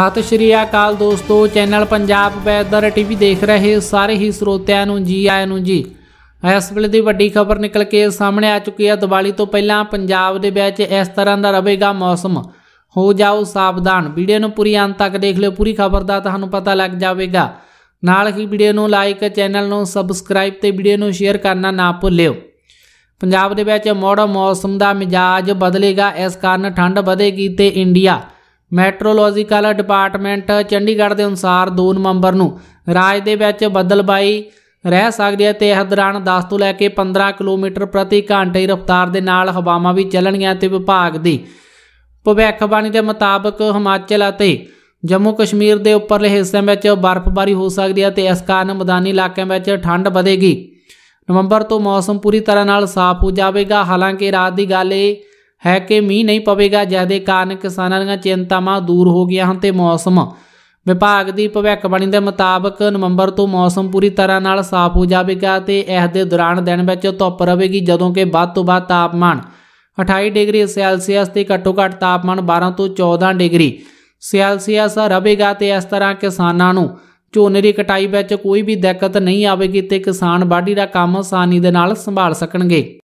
सत श्री अकाल दोस्तों, चैनल पंजाब वैदर टीवी देख रहे सारे ही ਸਰੋਤਿਆਂ ਨੂੰ जी ਆਇਆਂ ਨੂੰ जी। इस ਵੇਲੇ ਦੀ ਵੱਡੀ खबर निकल के सामने आ चुकी है। दिवाली तो पहला पंजाब ਦੇ ਵਿੱਚ इस तरह का रहेगा मौसम, हो जाओ सावधान। वीडियो ਨੂੰ पूरी अंत तक देख लियो, पूरी खबर का ਤੁਹਾਨੂੰ पता लग जाएगा। ਨਾਲ ਹੀ वीडियो ਨੂੰ लाइक, चैनल ਨੂੰ सबसक्राइब ਤੇ वीडियो ਨੂੰ शेयर करना ना ਭੁੱਲਿਓ। पंजाब ਦੇ ਵਿੱਚ ਮੋੜ मौसम का मिजाज बदलेगा, इस कारण ठंड ਵਧੇਗੀ ਤੇ इंडिया ਮੈਟਰੋਲੋਜੀਕਲ डिपार्टमेंट चंडीगढ़ के अनुसार 2 नवंबर को ਰਾਜ ਦੇ ਵਿੱਚ बदलबाई रह सकती है। तो यह दौरान 10 ਤੋਂ ਲੈ ਕੇ 15 ਕਿਲੋਮੀਟਰ प्रति घंटे रफ्तार के नाल हवावां भी चलणगीआं। तो विभाग की भविष्यवाणी के मुताबिक हिमाचल और जम्मू कश्मीर के उपरले हिस्सों में बर्फबारी हो सकती है। तो इस कारण मैदानी इलाकों में ठंड बढ़ेगी। नवंबर तो मौसम पूरी तरह नाल साफ हो जाएगा। हालांकि रात की गल है कि मीह नहीं पवेगा, जिसके कारण किसानों दी चिंतावां दूर हो गई हैं। तो मौसम विभाग की भविष्यवाणी के मुताबिक नवंबर तो मौसम पूरी तरह नाल साफ हो जाएगा। तो इस दे दौरान दिन में धुप रहेगी, जदों कि वध तो वध तापमान 28 डिग्री सैलसीयस ते घट्टो घट्ट तापमान 12 ਤੋਂ 14 डिग्री सैलसीयस रहेगा। तो इस तरह किसानों नूं झोने की कटाई में कोई भी दिक्कत नहीं आएगी। तो किसान वाढ़ी का काम आसानी दे नाल संभाल सकणगे।